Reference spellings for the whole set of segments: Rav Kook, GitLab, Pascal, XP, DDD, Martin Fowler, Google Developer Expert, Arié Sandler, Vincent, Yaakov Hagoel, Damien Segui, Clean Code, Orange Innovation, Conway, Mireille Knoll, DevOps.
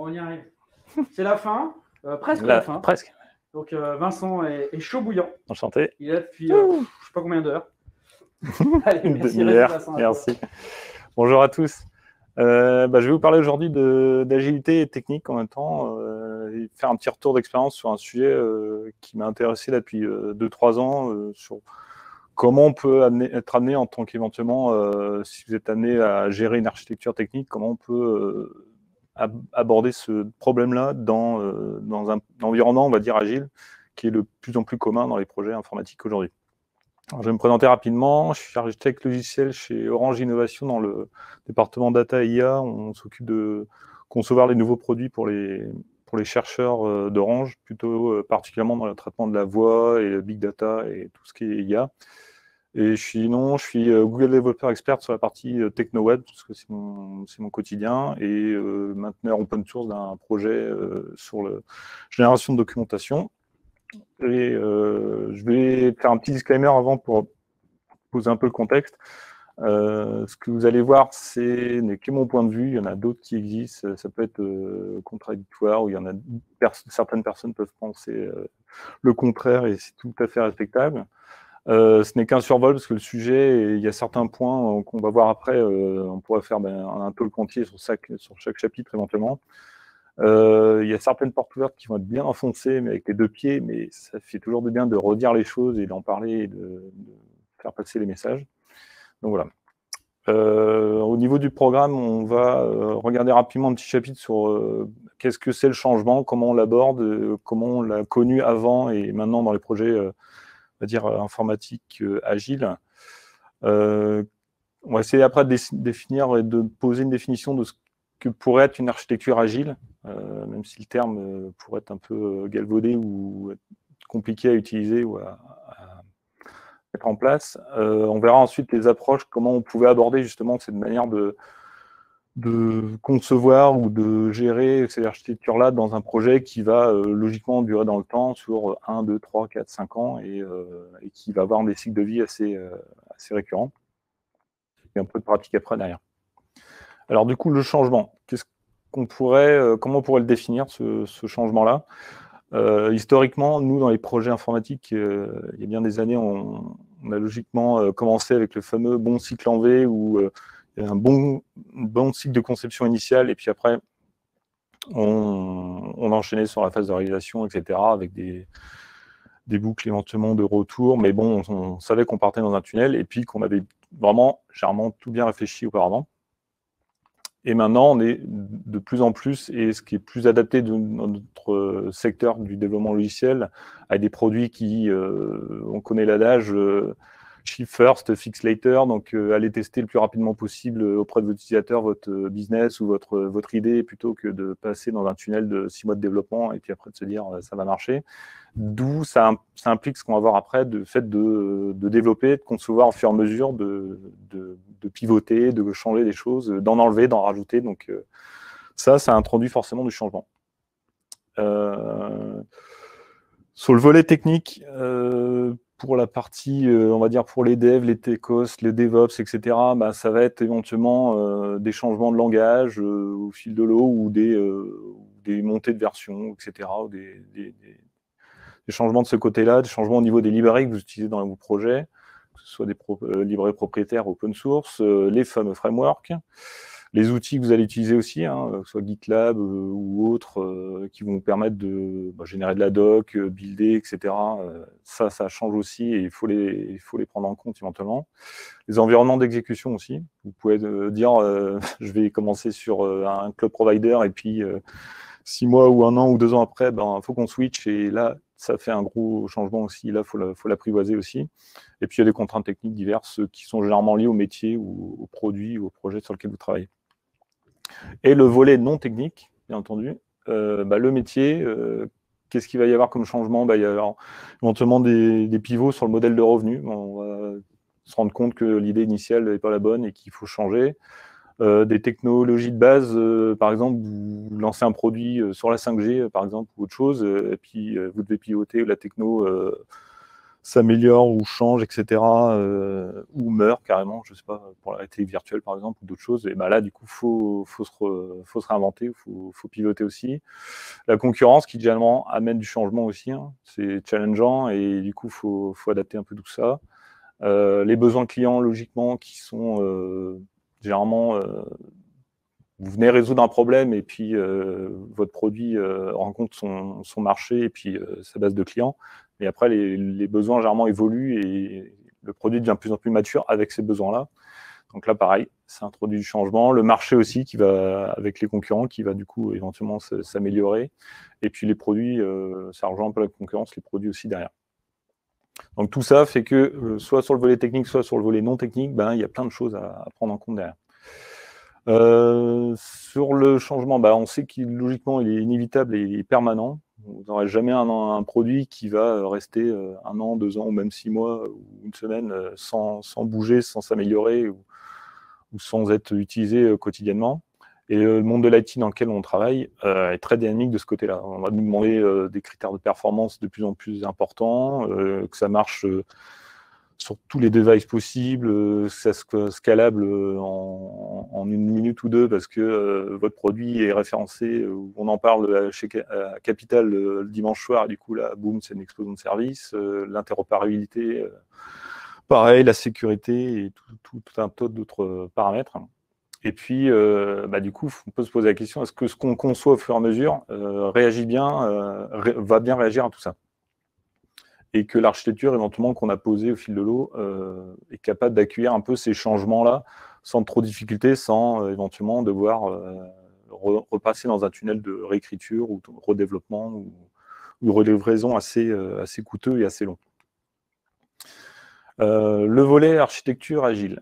Bon, on y arrive. C'est la fin, presque la fin. Presque. Donc Vincent est chaud bouillant. Enchanté. Il est là depuis je ne sais pas combien d'heures. Une demi-heure. Merci. Bonjour à tous. Je vais vous parler aujourd'hui d'agilité et technique en même temps. Faire un petit retour d'expérience sur un sujet qui m'a intéressé là depuis 2-3 ans, sur comment on peut être amené en tant qu'éventuellement, si vous êtes amené à gérer une architecture technique, comment on peut aborder ce problème-là dans un environnement, on va dire, agile, qui est de plus en plus commun dans les projets informatiques aujourd'hui. Je vais me présenter rapidement. Je suis architecte logiciel chez Orange Innovation dans le département Data et IA. On s'occupe de concevoir les nouveaux produits pour les chercheurs d'Orange, plutôt particulièrement dans le traitement de la voix et le big data et tout ce qui est IA. Et je suis Google Developer Expert sur la partie techno-web, parce que c'est mon quotidien, et mainteneur open source d'un projet sur la génération de documentation. Et je vais faire un petit disclaimer avant pour poser un peu le contexte. Ce que vous allez voir, c'est que mon point de vue, il y en a d'autres qui existent, ça peut être contradictoire, où il y en a certaines personnes peuvent penser le contraire et c'est tout à fait respectable. Ce n'est qu'un survol parce que le sujet, et il y a certains points qu'on va voir après, on pourrait faire un talk entier sur chaque chapitre éventuellement. Il y a certaines portes ouvertes qui vont être bien enfoncées, mais avec les deux pieds, mais ça fait toujours du bien de redire les choses et d'en parler et de faire passer les messages. Donc voilà. Au niveau du programme, on va regarder rapidement un petit chapitre sur qu'est-ce que c'est le changement, comment on l'aborde, comment on l'a connu avant et maintenant dans les projets on va dire informatiques agiles. On va essayer après de définir et de poser une définition de ce que pourrait être une architecture agile, même si le terme pourrait être un peu galvaudé ou compliqué à utiliser ou à mettre en place. On verra ensuite les approches, comment on pouvait aborder justement cette manière de concevoir ou de gérer ces architectures-là dans un projet qui va logiquement durer dans le temps sur 1, 2, 3, 4, 5 ans et qui va avoir des cycles de vie assez récurrents. Et un peu de pratique après derrière. Alors du coup, le changement, comment on pourrait le définir, ce changement-là? Historiquement, nous, dans les projets informatiques, il y a bien des années, on a logiquement commencé avec le fameux bon cycle en V, où il y a un bon cycle de conception initiale, et puis après, on enchaînait sur la phase de réalisation, etc., avec des boucles éventuellement de retour, mais bon, on savait qu'on partait dans un tunnel, et puis qu'on avait vraiment, généralement, tout bien réfléchi auparavant. Et maintenant, on est de plus en plus, et ce qui est plus adapté de notre secteur du développement logiciel, à des produits qui, on connaît l'adage, ship first, fix later, donc allez tester le plus rapidement possible auprès de votre utilisateur, votre business ou votre idée, plutôt que de passer dans un tunnel de 6 mois de développement et puis après de se dire ça va marcher. D'où ça implique ce qu'on va voir après, le fait de développer, de concevoir au fur et à mesure, de pivoter, de changer des choses, d'en enlever, d'en rajouter. Donc ça introduit forcément du changement. Sur le volet technique, pour la partie, on va dire, pour les devs, les techos, les DevOps, etc., ça va être éventuellement des changements de langage au fil de l'eau ou des montées de version, etc., ou des changements de ce côté-là, des changements au niveau des librairies que vous utilisez dans vos projets, que ce soit des librairies propriétaires open source, les fameux frameworks, les outils que vous allez utiliser aussi, que ce soit GitLab ou autres, qui vont vous permettre de générer de la doc, builder, etc. Ça change aussi et il faut les prendre en compte éventuellement. Les environnements d'exécution aussi. Vous pouvez dire, je vais commencer sur un cloud provider et puis 6 mois ou 1 an ou 2 ans après, il faut qu'on switch et là, ça fait un gros changement aussi. Là, il faut l'apprivoiser aussi. Et puis, il y a des contraintes techniques diverses qui sont généralement liées au métier ou au produit ou au projet sur lequel vous travaillez. Et le volet non technique, bien entendu, le métier, qu'est-ce qu'il va y avoir comme changement? Il va y avoir éventuellement des pivots sur le modèle de revenu. On va se rendre compte que l'idée initiale n'est pas la bonne et qu'il faut changer. Des technologies de base, par exemple, vous lancez un produit sur la 5G, par exemple, ou autre chose, et puis vous devez pivoter la techno s'améliore ou change, etc., ou meurt carrément, je ne sais pas, pour la réalité virtuelle par exemple, ou d'autres choses, et ben là du coup il faut se réinventer, il faut pivoter aussi. La concurrence qui généralement amène du changement aussi, hein, c'est challengeant, et du coup il faut adapter un peu tout ça. Les besoins clients logiquement qui sont généralement... vous venez résoudre un problème et puis votre produit rencontre son marché et puis sa base de clients. Et après, les besoins généralement évoluent et le produit devient de plus en plus mature avec ces besoins-là. Donc là, pareil, ça introduit du changement. Le marché aussi, qui va avec les concurrents, qui va du coup éventuellement s'améliorer. Et puis les produits, ça rejoint un peu la concurrence, les produits aussi derrière. Donc tout ça fait que, soit sur le volet technique, soit sur le volet non technique, ben, il y a plein de choses à prendre en compte derrière. Sur le changement, bah, on sait qu'il logiquement il est inévitable et il est permanent. Vous n'aurez jamais un produit qui va rester 1 an, 2 ans ou même 6 mois ou 1 semaine sans bouger, sans s'améliorer ou sans être utilisé quotidiennement. Et le monde de l'IT dans lequel on travaille est très dynamique de ce côté-là. On va nous demander des critères de performance de plus en plus importants, que ça marche sur tous les devices possibles, scalable en 1 minute ou 2 parce que votre produit est référencé, on en parle à Capital le dimanche soir, et du coup là, boum, c'est une explosion de service, l'interopérabilité, pareil, la sécurité et tout un tas d'autres paramètres. Et puis, bah, du coup, on peut se poser la question, est-ce que ce qu'on conçoit au fur et à mesure réagit bien, va bien réagir à tout ça ? Et que l'architecture éventuellement qu'on a posée au fil de l'eau est capable d'accueillir un peu ces changements-là sans trop de difficultés, sans éventuellement devoir repasser dans un tunnel de réécriture ou de redéveloppement ou relivraison assez coûteux et assez long. Le volet architecture agile.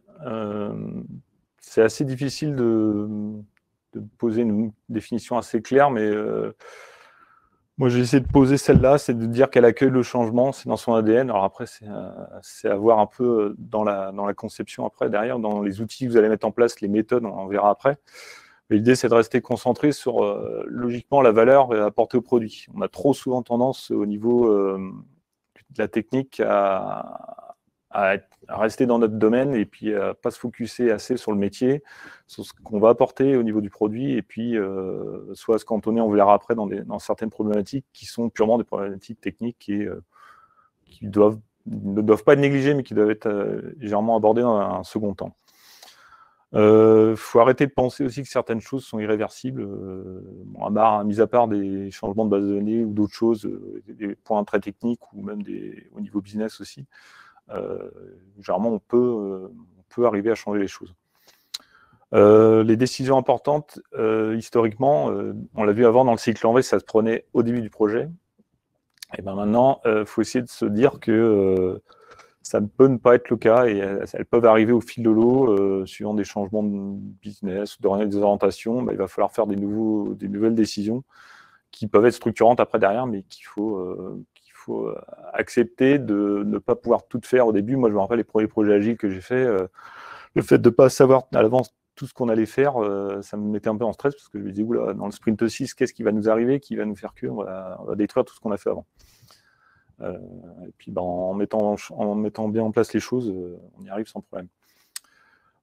C'est assez difficile de poser une définition assez claire, mais... moi, j'ai essayé de poser celle-là, c'est de dire qu'elle accueille le changement, c'est dans son ADN. Alors après, c'est à voir un peu dans la conception après, derrière, dans les outils que vous allez mettre en place, les méthodes, on en verra après. Mais l'idée, c'est de rester concentré sur, logiquement, la valeur apportée au produit. On a trop souvent tendance, au niveau de la technique, à rester dans notre domaine et puis à ne pas se focusser assez sur le métier, sur ce qu'on va apporter au niveau du produit et puis soit se cantonner, on verra après, dans certaines problématiques qui sont purement des problématiques techniques et qui ne doivent pas être négligées mais qui doivent être légèrement abordées dans un second temps. Faut arrêter de penser aussi que certaines choses sont irréversibles, bon, mis à part des changements de base de données ou d'autres choses, des points très techniques ou même au niveau business aussi. Généralement, on peut arriver à changer les choses. Les décisions importantes, historiquement, on l'a vu avant dans le cycle en V, ça se prenait au début du projet. Et ben maintenant, il faut essayer de se dire que ça peut ne pas être le cas et elles peuvent arriver au fil de l'eau, suivant des changements de business, des orientations. Ben, il va falloir faire des nouvelles décisions qui peuvent être structurantes après derrière, mais qu'il faut... accepter de ne pas pouvoir tout faire au début. Moi, je me rappelle les premiers projets agiles que j'ai fait, le fait de ne pas savoir à l'avance tout ce qu'on allait faire, ça me mettait un peu en stress parce que je me disais, oula, dans le sprint 6, qu'est-ce qui va nous arriver, qui va nous faire que on va détruire tout ce qu'on a fait avant. Et puis, ben, en mettant bien en place les choses, on y arrive sans problème.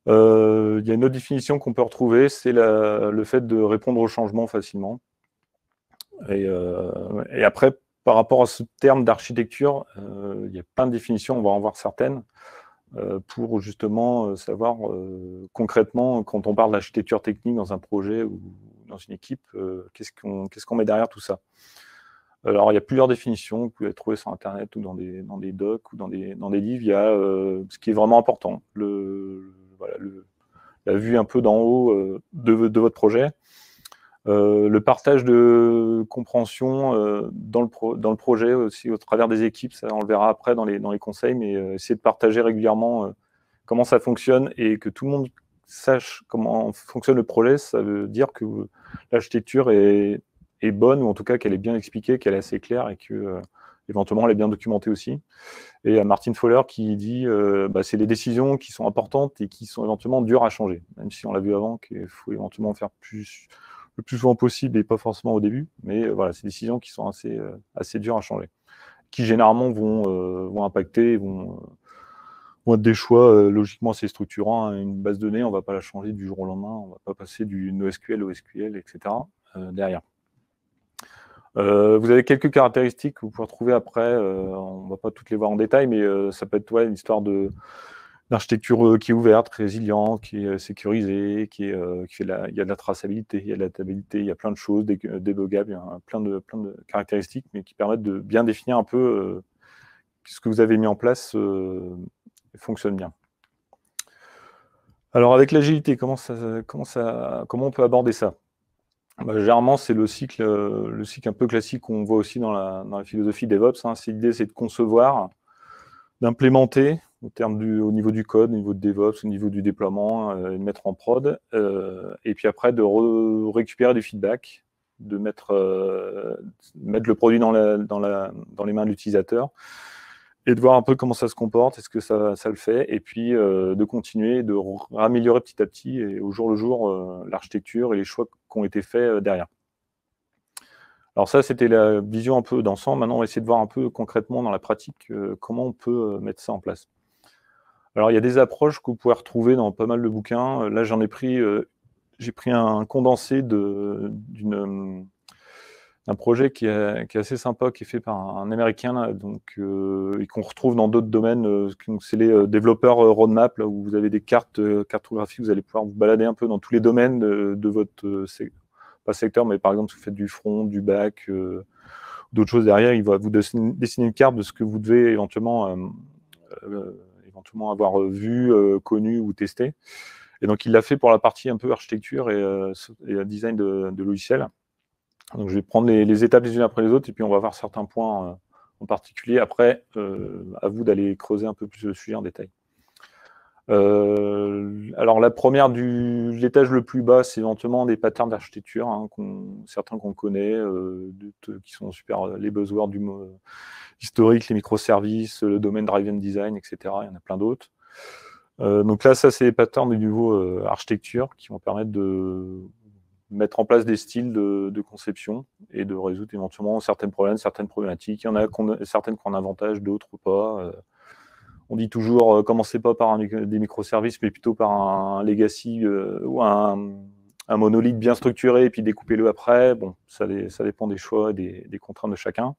Il y a une autre définition qu'on peut retrouver, c'est le fait de répondre au changement facilement. Et après, par rapport à ce terme d'architecture, il y a plein de définitions, on va en voir certaines, pour justement savoir concrètement, quand on parle d'architecture technique dans un projet ou dans une équipe, qu'est-ce qu'on met derrière tout ça. Alors, il y a plusieurs définitions que vous allez trouver sur Internet ou dans des docs ou dans des livres. Il y a ce qui est vraiment important, la vue un peu d'en haut de votre projet. Le partage de compréhension dans le projet aussi au travers des équipes, ça on le verra après dans les conseils, mais essayer de partager régulièrement comment ça fonctionne et que tout le monde sache comment fonctionne le projet, ça veut dire que l'architecture est bonne, ou en tout cas qu'elle est bien expliquée, qu'elle est assez claire et que éventuellement elle est bien documentée aussi. Et il y a Martin Fowler qui dit c'est les décisions qui sont importantes et qui sont éventuellement dures à changer, même si on l'a vu avant qu'il faut éventuellement faire le plus souvent possible et pas forcément au début, mais voilà, c'est des décisions qui sont assez dures à changer. qui généralement vont impacter, vont être des choix logiquement assez structurants. Une base de données, on ne va pas la changer du jour au lendemain, on ne va pas passer du NoSQL au SQL, etc. Derrière. Vous avez quelques caractéristiques que vous pouvez retrouver après, on ne va pas toutes les voir en détail, mais ça peut être une histoire d'architecture qui est ouverte, résiliente, qui est sécurisée, il y a de la traçabilité, il y a de la tabilité, il y a plein de choses, débuggables, il y a plein de caractéristiques, mais qui permettent de bien définir un peu ce que vous avez mis en place fonctionne bien. Alors avec l'agilité, comment on peut aborder ça? Généralement, c'est le cycle un peu classique qu'on voit aussi dans la philosophie DevOps. L'idée, c'est de concevoir, d'implémenter, au niveau du code, au niveau de DevOps, au niveau du déploiement, de mettre en prod, et puis après de récupérer du feedback, de mettre le produit dans les mains de l'utilisateur, et de voir un peu comment ça se comporte, est-ce que ça le fait, et puis de continuer, de améliorer petit à petit, et au jour le jour, l'architecture et les choix qui ont été faits derrière. Alors ça, c'était la vision un peu d'ensemble. Maintenant, on va essayer de voir un peu concrètement dans la pratique comment on peut mettre ça en place. Alors, il y a des approches que vous pouvez retrouver dans pas mal de bouquins. Là, j'ai pris un condensé d'un projet qui est assez sympa, qui est fait par un Américain, là, et qu'on retrouve dans d'autres domaines. C'est les développeurs roadmap, là, où vous avez des cartographies, vous allez pouvoir vous balader un peu dans tous les domaines de votre secteur. Pas secteur, mais par exemple, si vous faites du front, du back, d'autres choses derrière, il va vous dessiner une carte de ce que vous devez éventuellement avoir vu, connu ou testé. Et donc, il l'a fait pour la partie un peu architecture et design de logiciel. Donc, je vais prendre les étapes les unes après les autres, et puis on va voir certains points en particulier. Après, à vous d'aller creuser un peu plus le sujet en détail. Alors, la première, l'étage le plus bas, c'est éventuellement des patterns d'architecture, certains qu'on connaît, qui sont super, les buzzwords du mot historique, les microservices, le domaine driven design, etc. Il y en a plein d'autres. Donc là, ça, c'est les patterns du niveau architecture qui vont permettre de mettre en place des styles de conception et de résoudre éventuellement certains problèmes, certaines problématiques. Il y en a certaines qui ont un avantage, d'autres pas. On dit toujours, commencez pas par des microservices, mais plutôt par un legacy ou un monolithe bien structuré, et puis découpez-le après. Bon, ça dépend des choix, des contraintes de chacun.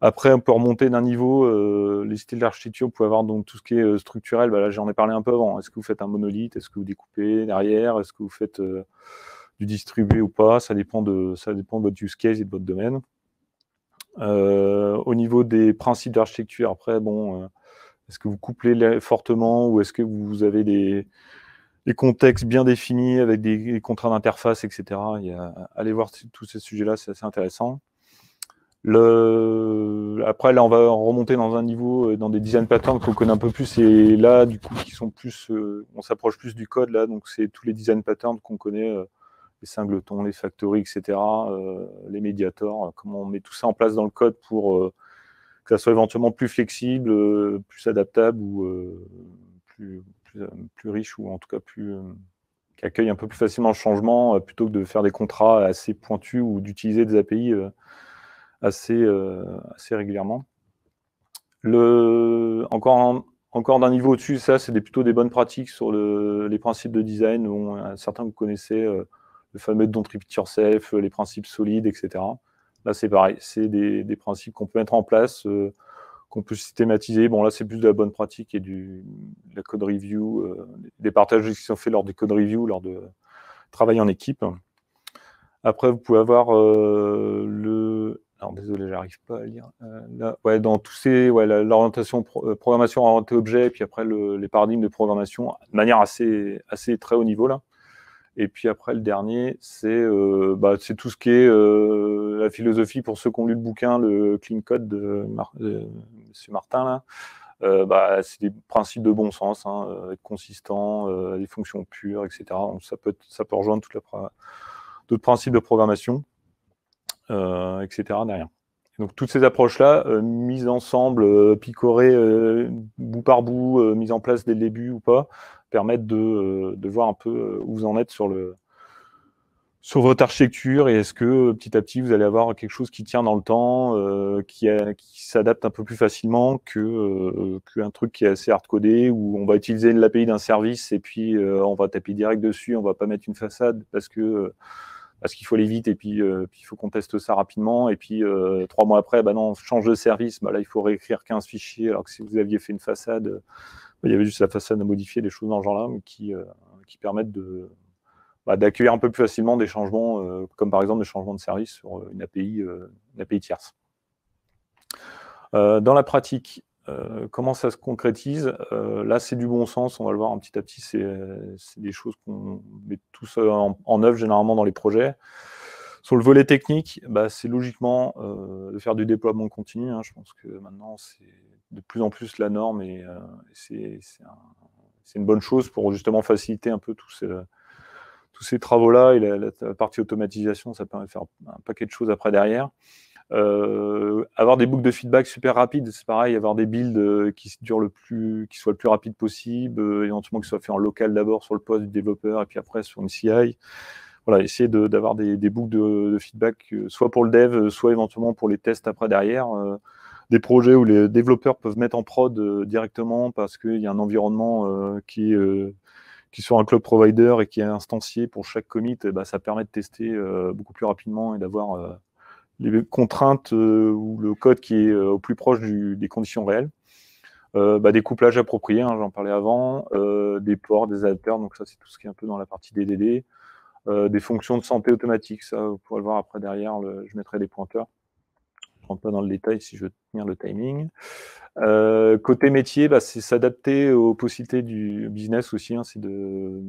Après, on peut remonter d'un niveau. Les styles d'architecture, vous pouvez avoir donc tout ce qui est structurel. Là, j'en ai parlé un peu avant. Est-ce que vous faites un monolithe? Est-ce que vous découpez derrière? Est-ce que vous faites du distribué ou pas? Ça dépend de votre use case et de votre domaine. Au niveau des principes d'architecture, après, bon... Est-ce que vous couplez fortement, ou est-ce que vous avez des contextes bien définis avec des contraintes d'interface, etc. Allez voir tous ces sujets-là, c'est assez intéressant. Après, là, on va remonter dans un niveau, dans des design patterns qu'on connaît un peu plus, et là, du coup, on s'approche plus du code, là, donc c'est tous les design patterns qu'on connaît, les singletons, les factories, etc., les médiators, comment on met tout ça en place dans le code pour... que ça soit éventuellement plus flexible, plus adaptable, ou plus riche, ou en tout cas qui accueille un peu plus facilement le changement, plutôt que de faire des contrats assez pointus ou d'utiliser des API assez régulièrement. Encore d'un niveau au-dessus, ça, c'est plutôt des bonnes pratiques sur les principes de design. Certains vous connaissez, le fameux don't repeat yourself, les principes solides, etc. Là, c'est pareil, c'est des principes qu'on peut mettre en place, qu'on peut systématiser. Bon, là, c'est plus de la bonne pratique et de la code review, des partages qui sont faits lors des code review, lors de travail en équipe. Après, vous pouvez avoir Alors, désolé, j'arrive pas à lire. Dans tous ces... l'orientation, programmation orientée objet, et puis après, les paradigmes de programmation, de manière assez très haut niveau, là. Et puis après, le dernier, c'est tout ce qui est la philosophie, pour ceux qui ont lu le bouquin, le Clean Code de M. Martin, là. C'est des principes de bon sens, être consistant, des fonctions pures, etc. Donc, ça peut rejoindre d'autres principes de programmation, etc. derrière. Donc toutes ces approches-là, mises ensemble, picorées bout par bout, mises en place dès le début ou pas, permettent de voir un peu où vous en êtes sur votre architecture, et est-ce que petit à petit vous allez avoir quelque chose qui tient dans le temps, qui s'adapte un peu plus facilement qu'un truc qui est assez hard-codé, où on va utiliser l'API d'un service et puis on va taper direct dessus, on va pas mettre une façade parce qu'il faut aller vite et puis il faut qu'on teste ça rapidement, et puis 3 mois après, bah non, on change de service, bah là il faut réécrire 15 fichiers, alors que si vous aviez fait une façade, il y avait juste la façade à modifier, des choses dans ce genre-là, mais qui permettent de... d'accueillir un peu plus facilement des changements, comme par exemple des changements de service sur une API tierce. Dans la pratique, comment ça se concrétise? Là, c'est du bon sens, on va le voir un petit à petit, c'est des choses qu'on met tous en œuvre généralement dans les projets. Sur le volet technique, bah, c'est logiquement de faire du déploiement continu, hein. Je pense que maintenant, c'est de plus en plus la norme, et c'est une bonne chose pour justement faciliter un peu tous ces travaux-là, et la partie automatisation, ça permet de faire un paquet de choses après derrière. Avoir des boucles de feedback super rapides, c'est pareil, avoir des builds qui soient le plus rapide possible, éventuellement qui soient faits en local d'abord sur le poste du développeur, et puis après sur une CI. Voilà, essayer d'avoir des boucles de feedback, soit pour le dev, soit éventuellement pour les tests après derrière. Des projets où les développeurs peuvent mettre en prod directement parce qu'il y a un environnement qui soit un cloud provider et qui est instancié pour chaque commit, et bah, ça permet de tester beaucoup plus rapidement et d'avoir les contraintes ou le code qui est au plus proche des conditions réelles. Des couplages appropriés, hein, j'en parlais avant, des ports, des adapteurs, donc ça c'est tout ce qui est un peu dans la partie DDD, des fonctions de santé automatique, ça vous pourrez le voir après derrière, je mettrai des pointeurs. Pas dans le détail si je veux tenir le timing. Côté métier, bah, c'est s'adapter aux possibilités du business aussi, hein, c'est de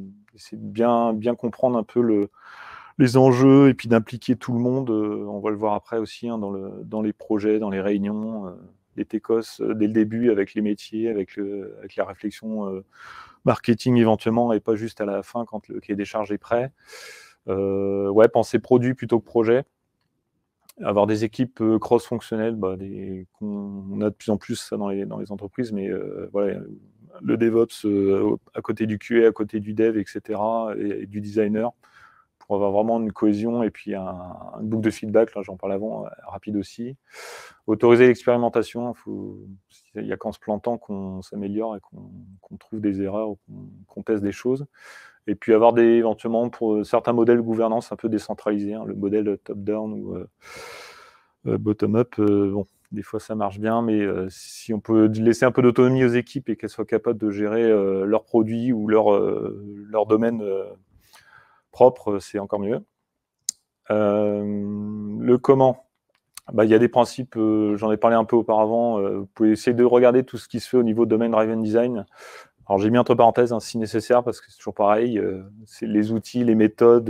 bien comprendre un peu les enjeux et puis d'impliquer tout le monde, on va le voir après aussi, hein, dans les projets, dans les réunions, les TECOS dès le début avec les métiers, avec la réflexion marketing éventuellement, et pas juste à la fin quand le cahier des charges est prêt. Penser produit plutôt que projet. Avoir des équipes cross-fonctionnelles, bah, on a de plus en plus ça dans les entreprises, mais voilà, le DevOps à côté du QA, à côté du dev, etc., et du designer, pour avoir vraiment une cohésion et puis une boucle de feedback, là j'en parlais avant, rapide aussi. Autoriser l'expérimentation, il n'y a qu'en se plantant qu'on s'améliore et qu'on trouve des erreurs ou qu'on teste des choses. Et puis avoir éventuellement pour certains modèles de gouvernance un peu décentralisés, hein, le modèle top-down ou bottom-up, bon, des fois ça marche bien, mais si on peut laisser un peu d'autonomie aux équipes et qu'elles soient capables de gérer leurs produits ou leur domaine propre, c'est encore mieux. Le comment, bah, y a des principes, j'en ai parlé un peu auparavant, vous pouvez essayer de regarder tout ce qui se fait au niveau domaine-driven design. Alors j'ai mis entre parenthèses, hein, si nécessaire, parce que c'est toujours pareil, c'est les outils, les méthodes,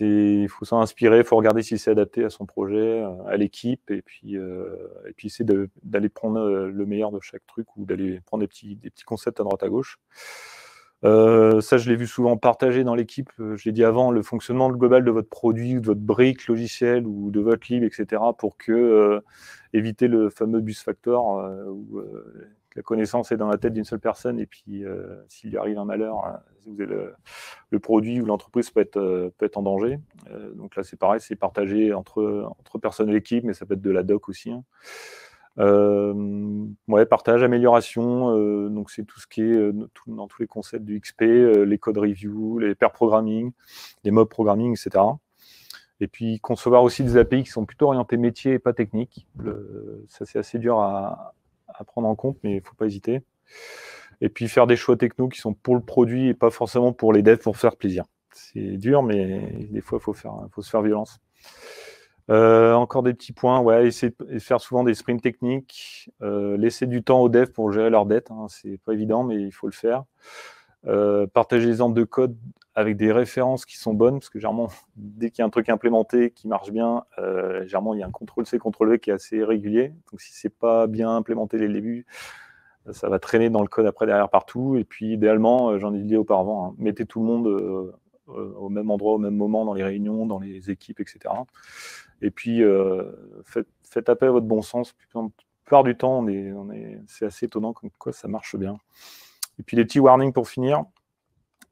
il faut s'en inspirer, il faut regarder si c'est adapté à son projet, à l'équipe, et puis essayer d'aller prendre le meilleur de chaque truc, ou d'aller prendre des petits concepts à droite à gauche. Ça, je l'ai vu souvent partagé dans l'équipe, je l'ai dit avant, le fonctionnement global de votre produit, de votre brique logicielle ou de votre lib, etc., pour que éviter le fameux bus factor, où la connaissance est dans la tête d'une seule personne, et puis s'il lui arrive un malheur, hein, vous avez le produit ou l'entreprise peut être en danger. Donc là, c'est pareil, c'est partagé entre personnes de l'équipe, mais ça peut être de la doc aussi, hein. Partage, amélioration, donc c'est tout ce qui est dans tous les concepts du XP, les code review, les pair programming, les mob programming, etc. Et puis concevoir aussi des API qui sont plutôt orientées métier et pas technique. Ça c'est assez dur à prendre en compte, mais il ne faut pas hésiter. Et puis faire des choix techno qui sont pour le produit et pas forcément pour les devs pour faire plaisir. C'est dur, mais des fois il faut se faire violence. Encore des petits points, essayer de faire souvent des sprints techniques, laisser du temps aux devs pour gérer leurs dettes, hein, c'est pas évident mais il faut le faire. Partager les exemples de code avec des références qui sont bonnes, parce que généralement, dès qu'il y a un truc implémenté qui marche bien, généralement il y a un CTRL-C, CTRL-V qui est assez régulier, donc si c'est pas bien implémenté dès le début, ça va traîner dans le code après derrière partout. Et puis idéalement, j'en ai dit auparavant, hein, mettez tout le monde au même endroit, au même moment, dans les réunions, dans les équipes, etc. Et puis, faites appel à votre bon sens. La plupart du temps, c'est assez étonnant comme quoi ça marche bien. Et puis, les petits warnings pour finir.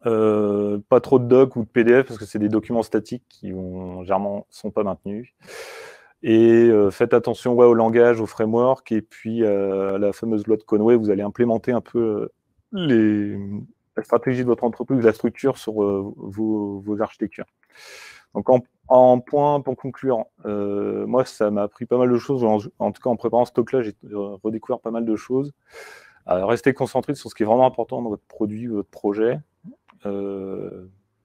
Pas trop de docs ou de PDF parce que c'est des documents statiques qui généralement ne sont pas maintenus. Et faites attention au langage, au framework, et puis à la fameuse loi de Conway, vous allez implémenter un peu la stratégie de votre entreprise, la structure sur vos architectures. Donc en point, pour conclure, moi ça m'a appris pas mal de choses, en tout cas en préparant ce talk-là, j'ai redécouvert pas mal de choses. Restez concentré sur ce qui est vraiment important dans votre produit, votre projet.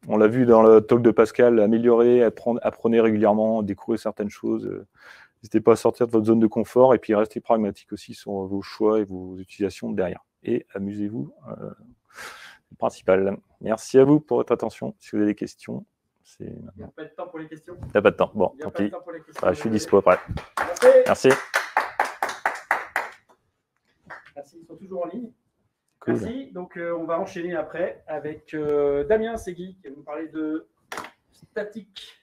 On l'a vu dans le talk de Pascal, améliorer, apprenez régulièrement, découvrez certaines choses. N'hésitez pas à sortir de votre zone de confort et puis restez pragmatique aussi sur vos choix et vos utilisations derrière. Et amusez-vous, le principal. Merci à vous pour votre attention. Si vous avez des questions, c'est... Il n'y a pas de temps pour les questions. Il n'y a pas de temps. Bon, tant pis. Ah, je suis dispo après. Merci. Merci, ils sont toujours en ligne. Cool. Merci. Donc, on va enchaîner après avec Damien Segui qui va nous parler de statique.